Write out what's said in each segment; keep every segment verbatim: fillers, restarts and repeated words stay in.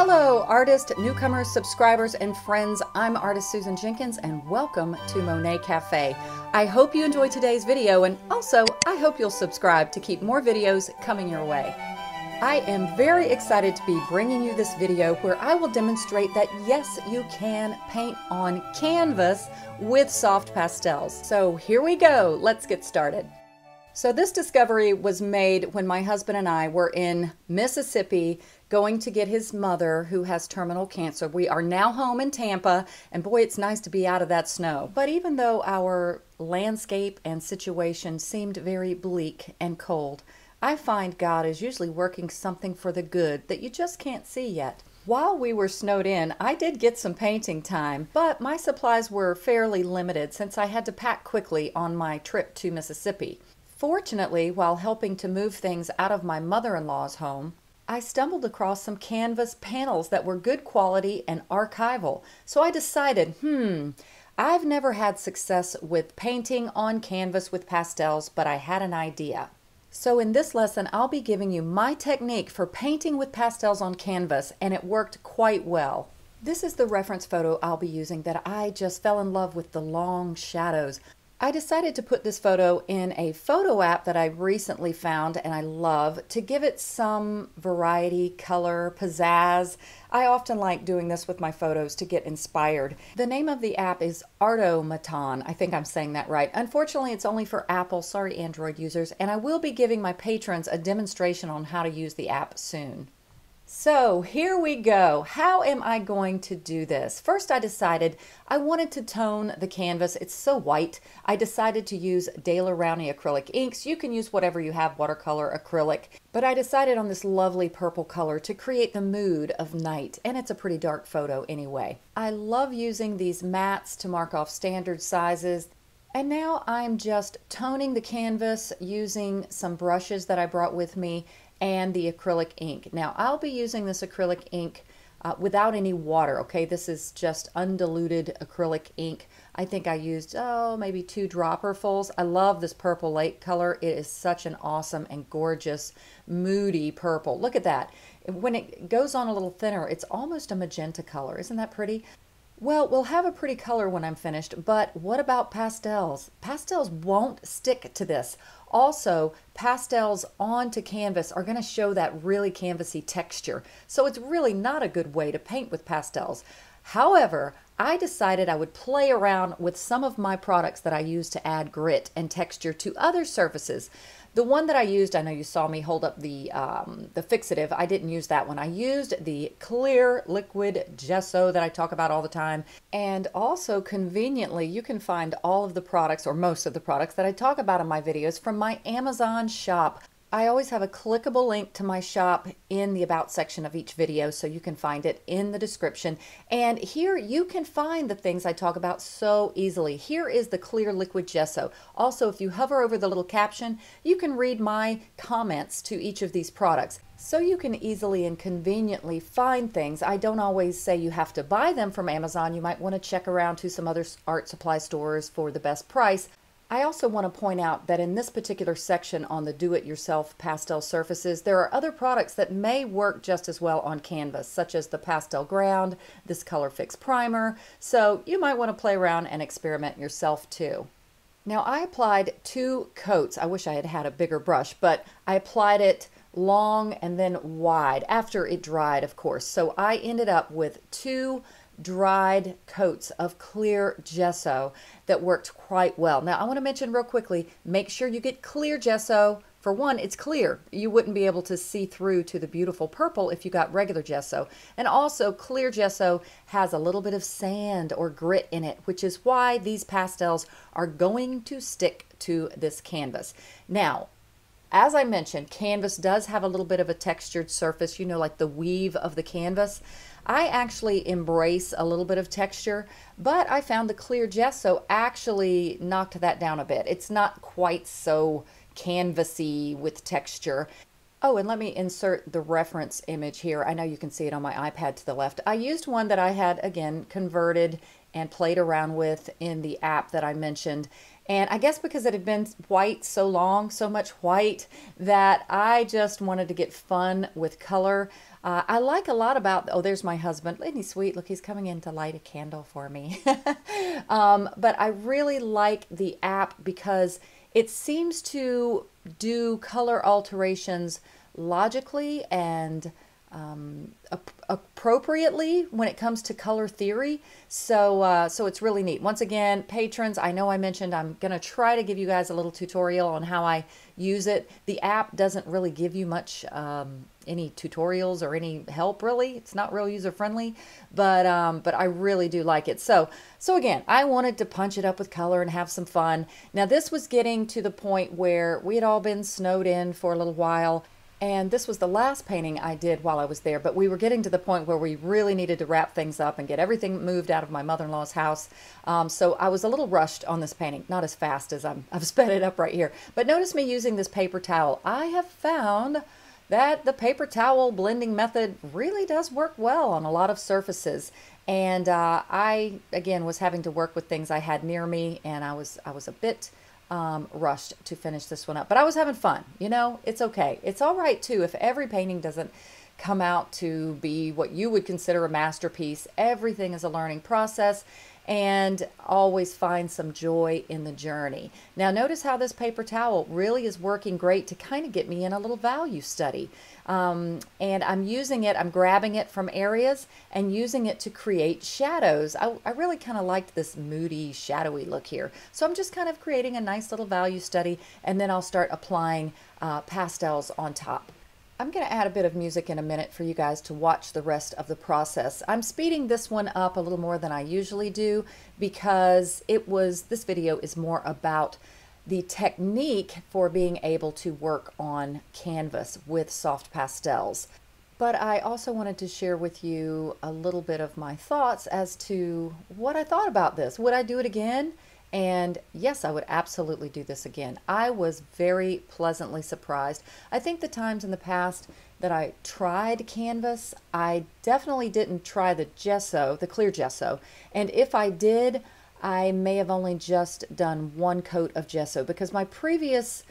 Hello, artists, newcomers, subscribers, and friends. I'm artist Susan Jenkins, and welcome to Monet Cafe. I hope you enjoyed today's video, and also I hope you'll subscribe to keep more videos coming your way. I am very excited to be bringing you this video where I will demonstrate that yes, you can paint on canvas with soft pastels. So here we go, let's get started. So this discovery was made when my husband and I were in Mississippi going to get his mother who has terminal cancer. We are now home in Tampa, and boy, it's nice to be out of that snow. But even though our landscape and situation seemed very bleak and cold, I find God is usually working something for the good that you just can't see yet. While we were snowed in, I did get some painting time, but my supplies were fairly limited since I had to pack quickly on my trip to Mississippi. Fortunately, while helping to move things out of my mother-in-law's home, I stumbled across some canvas panels that were good quality and archival. So I decided, hmm, I've never had success with painting on canvas with pastels, but I had an idea. So in this lesson, I'll be giving you my technique for painting with pastels on canvas, and it worked quite well. This is the reference photo I'll be using that I just fell in love with, the long shadows. I decided to put this photo in a photo app that I recently found and I love to give it some variety, color, pizzazz. I often like doing this with my photos to get inspired. The name of the app is Artomaton. I think I'm saying that right. Unfortunately, it's only for Apple, sorry Android users, and I will be giving my patrons a demonstration on how to use the app soon. So here we go. How am I going to do this? First, I decided I wanted to tone the canvas. It's so white. I decided to use Daler Rowney acrylic inks. You can use whatever you have, watercolor, acrylic. But I decided on this lovely purple color to create the mood of night, and it's a pretty dark photo anyway. I love using these mats to mark off standard sizes. And now I'm just toning the canvas using some brushes that I brought with me and the acrylic ink. Now I'll be using this acrylic ink uh, without any water, okay? This is just undiluted acrylic ink. I think I used, oh, maybe two dropperfuls. I love this purple lake color. It is such an awesome and gorgeous, moody purple. Look at that. When it goes on a little thinner, it's almost a magenta color. Isn't that pretty? Well, we'll have a pretty color when I'm finished, but what about pastels? Pastels won't stick to this. Also, pastels onto canvas are going to show that really canvassy texture, so it's really not a good way to paint with pastels. However, I decided I would play around with some of my products that I use to add grit and texture to other surfaces. The one that I used, I know you saw me hold up the, um, the fixative. I didn't use that one. I used the clear liquid gesso that I talk about all the time. And also conveniently, you can find all of the products or most of the products that I talk about in my videos from my Amazon shop. I always have a clickable link to my shop in the About section of each video, so you can find it in the description. And here you can find the things I talk about so easily. Here is the clear liquid gesso. Also, if you hover over the little caption, you can read my comments to each of these products. So you can easily and conveniently find things. I don't always say you have to buy them from Amazon. You might want to check around to some other art supply stores for the best price. I also want to point out that in this particular section on the do-it-yourself pastel surfaces, there are other products that may work just as well on canvas, such as the pastel ground, this Color Fix primer, so you might want to play around and experiment yourself too. Now I applied two coats. I wish I had had a bigger brush, but I applied it long and then wide after it dried, of course. So I ended up with two dried coats of clear gesso that worked quite well. Now I want to mention real quickly, make sure you get clear gesso. For one, it's clear. You wouldn't be able to see through to the beautiful purple if you got regular gesso. And also clear gesso has a little bit of sand or grit in it, which is why these pastels are going to stick to this canvas. Now, as I mentioned, canvas does have a little bit of a textured surface, you know, like the weave of the canvas. I actually embrace a little bit of texture, but I found the clear gesso actually knocked that down a bit. It's not quite so canvassy with texture. Oh, and let me insert the reference image here. I know you can see it on my iPad to the left. I used one that I had, again, converted and played around with in the app that I mentioned. And I guess because it had been white so long, so much white, that I just wanted to get fun with color. Uh, I like a lot about, oh, there's my husband. Isn't he sweet? Look, he's coming in to light a candle for me. um, but I really like the app because it seems to do color alterations logically and um, ap appropriately when it comes to color theory. So, uh, so it's really neat. Once again, patrons, I know I mentioned I'm going to try to give you guys a little tutorial on how I use it. The app doesn't really give you much um, any tutorials or any help, really. It's not real user friendly, but um, but I really do like it. So so again, I wanted to punch it up with color and have some fun. Now this was getting to the point where we had all been snowed in for a little while, and this was the last painting I did while I was there, but we were getting to the point where we really needed to wrap things up and get everything moved out of my mother-in-law's house. Um, so I was a little rushed on this painting, not as fast as I'm, I've sped it up right here. But notice me using this paper towel. I have found that the paper towel blending method really does work well on a lot of surfaces. And uh, I, again, was having to work with things I had near me, and I was, I was a bit... Um, rushed to finish this one up, but I was having fun. You know, it's okay. It's all right too if every painting doesn't come out to be what you would consider a masterpiece. Everything is a learning process, and always find some joy in the journey. Now notice how this paper towel really is working great to kind of get me in a little value study. Um, and I'm using it, I'm grabbing it from areas and using it to create shadows. I, I really kind of liked this moody, shadowy look here. So I'm just kind of creating a nice little value study, and then I'll start applying uh, pastels on top. I'm going to add a bit of music in a minute for you guys to watch the rest of the process. I'm speeding this one up a little more than I usually do because it was, this video is more about the technique for being able to work on canvas with soft pastels. But I also wanted to share with you a little bit of my thoughts as to what I thought about this. Would I do it again? And yes, I would absolutely do this again. I was very pleasantly surprised. I think the times in the past that I tried canvas, I definitely didn't try the gesso, the clear gesso. And if I did, I may have only just done one coat of gesso, because my previous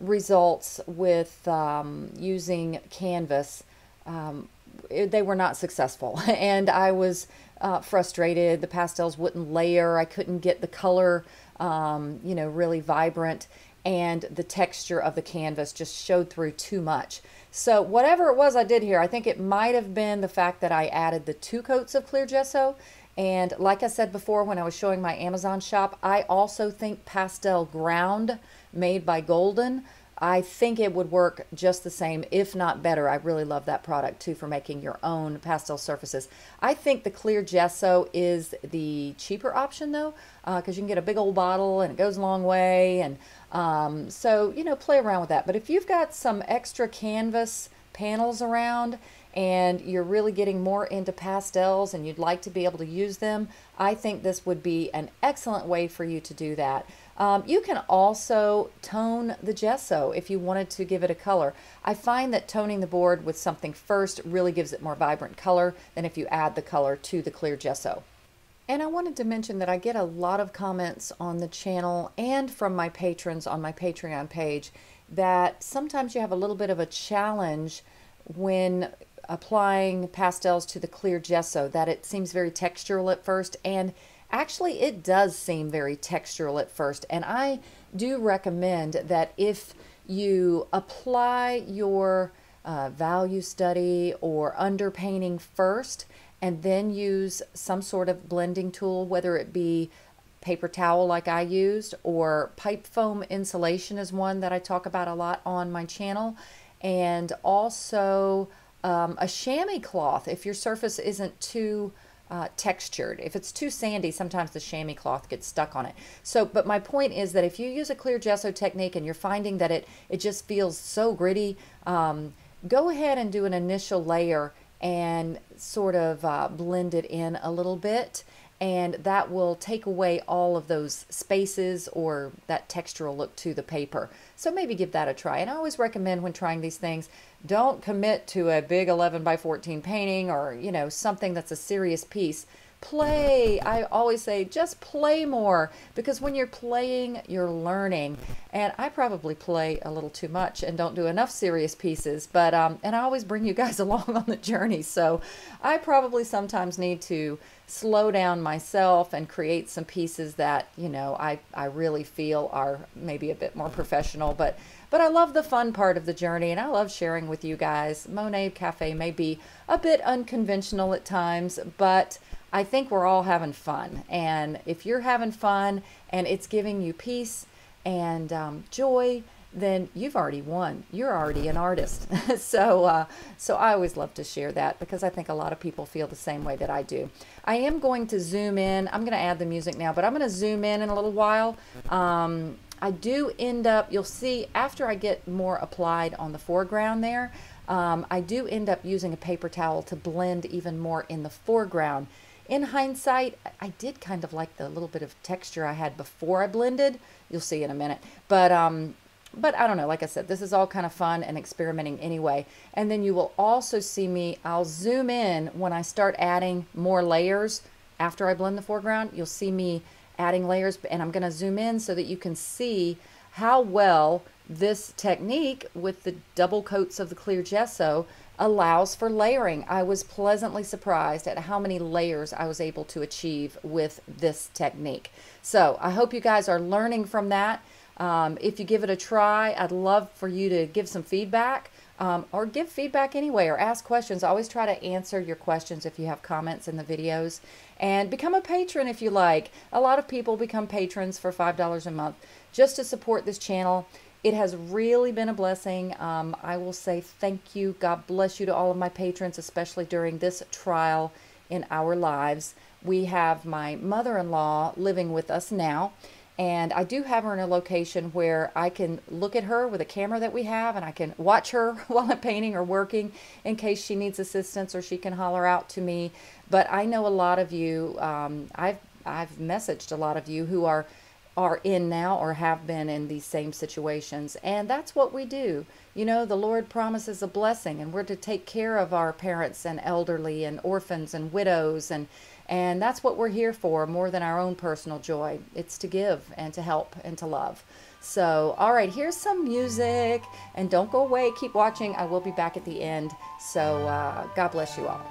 results with um, using canvas, um, they were not successful. And I was uh, frustrated. The pastels wouldn't layer. I couldn't get the color, um, you know, really vibrant, and the texture of the canvas just showed through too much. So whatever it was I did here, I think it might have been the fact that I added the two coats of clear gesso. And like I said before, when I was showing my Amazon shop, I also think pastel ground made by Golden, I think it would work just the same, if not better. I really love that product too for making your own pastel surfaces. I think the clear gesso is the cheaper option though, because uh, you can get a big old bottle and it goes a long way. And um, so, you know, play around with that. But if you've got some extra canvas panels around and you're really getting more into pastels and you'd like to be able to use them, I think this would be an excellent way for you to do that. Um, you can also tone the gesso if you wanted to give it a color. I find that toning the board with something first really gives it more vibrant color than if you add the color to the clear gesso. And I wanted to mention that I get a lot of comments on the channel and from my patrons on my Patreon page that sometimes you have a little bit of a challenge when applying pastels to the clear gesso, that it seems very textural at first. And actually it does seem very textural at first, and I do recommend that if you apply your uh, value study or underpainting first and then use some sort of blending tool, whether it be paper towel like I used, or pipe foam insulation is one that I talk about a lot on my channel, and also um, a chamois cloth if your surface isn't too Uh, textured. If it's too sandy, sometimes the chamois cloth gets stuck on it. So, but my point is that if you use a clear gesso technique and you're finding that it it just feels so gritty, um, go ahead and do an initial layer and sort of uh, blend it in a little bit, and that will take away all of those spaces or that textural look to the paper. So maybe give that a try. And I always recommend when trying these things, don't commit to a big eleven by fourteen painting or, you know, something that's a serious piece. Play. I always say just play more, because when you're playing, you're learning. And I probably play a little too much and don't do enough serious pieces, but um, and I always bring you guys along on the journey. So I probably sometimes need to slow down myself and create some pieces that, you know, I, I really feel are maybe a bit more professional, but But I love the fun part of the journey, and I love sharing with you guys. Monet Cafe may be a bit unconventional at times, but I think we're all having fun. And if you're having fun and it's giving you peace and um, joy, then you've already won. You're already an artist. so, uh, so I always love to share that, because I think a lot of people feel the same way that I do. I am going to zoom in. I'm going to add the music now, but I'm going to zoom in in a little while. Um, I do end up, you'll see after I get more applied on the foreground there, um, I do end up using a paper towel to blend even more in the foreground. In hindsight, I did kind of like the little bit of texture I had before I blended. You'll see in a minute. But, um, but I don't know, like I said, this is all kind of fun and experimenting anyway. And then you will also see me, I'll zoom in when I start adding more layers after I blend the foreground. You'll see me adding layers, and I'm going to zoom in so that you can see how well this technique with the double coats of the clear gesso allows for layering. I was pleasantly surprised at how many layers I was able to achieve with this technique. So I hope you guys are learning from that. Um, if you give it a try, I'd love for you to give some feedback. Um, or give feedback anyway, or ask questions. I always try to answer your questions if you have comments in the videos. And become a patron if you like. A lot of people become patrons for five dollars a month just to support this channel. It has really been a blessing. Um, I will say thank you. God bless you to all of my patrons, especially during this trial in our lives. We have my mother-in-law living with us now. And I do have her in a location where I can look at her with a camera that we have, and I can watch her while I'm painting or working in case she needs assistance, or she can holler out to me. But I know a lot of you, um, I've, I've messaged a lot of you who are, are in now or have been in these same situations. And that's what we do. You know, the Lord promises a blessing, and we're to take care of our parents and elderly and orphans and widows, and And that's what we're here for, more than our own personal joy. It's to give and to help and to love. So, all right, here's some music. And don't go away. Keep watching. I will be back at the end. So, uh, God bless you all.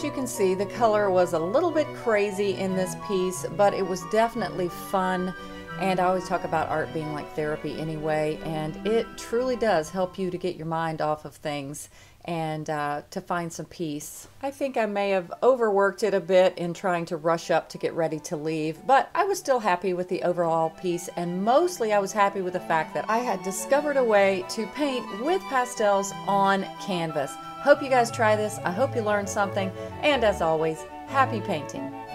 as you can see, the color was a little bit crazy in this piece, but it was definitely fun. And I always talk about art being like therapy anyway, and it truly does help you to get your mind off of things and uh, to find some peace. I think I may have overworked it a bit in trying to rush up to get ready to leave, but I was still happy with the overall piece, and mostly I was happy with the fact that I had discovered a way to paint with pastels on canvas. Hope you guys try this. I hope you learned something, and as always, happy painting.